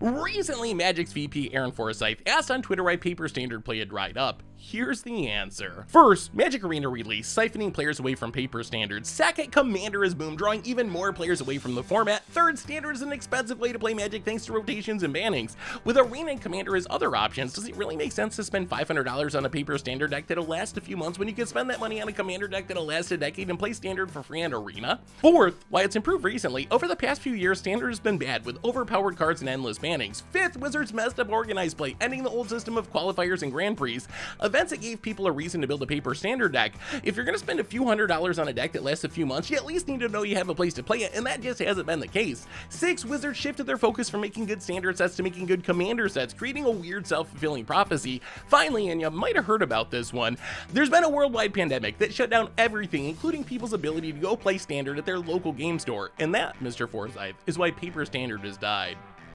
Recently, Magic's VP Aaron Forsythe asked on Twitter why Paper Standard play had dried up. Here's the answer. First, Magic Arena release, siphoning players away from Paper Standard. Second, Commander is boom, drawing even more players away from the format. Third, Standard is an expensive way to play Magic thanks to rotations and bannings. With Arena and Commander as other options, does it really make sense to spend $500 on a Paper Standard deck that'll last a few months when you can spend that money on a Commander deck that'll last a decade and play Standard for free on Arena? Fourth, while it's improved recently, over the past few years, Standard has been bad with overpowered cards and endless bannings. Fifth, Wizards messed up organized play, ending the old system of qualifiers and Grand Prix. Events that gave people a reason to build a Paper Standard deck. If you're going to spend a few $100s on a deck that lasts a few months, you at least need to know you have a place to play it, and that just hasn't been the case. Six, Wizards shifted their focus from making good Standard sets to making good Commander sets, creating a weird self-fulfilling prophecy. Finally, and you might have heard about this one, there's been a worldwide pandemic that shut down everything, including people's ability to go play Standard at their local game store. And that, Mr. Forsythe, is why Paper Standard has died.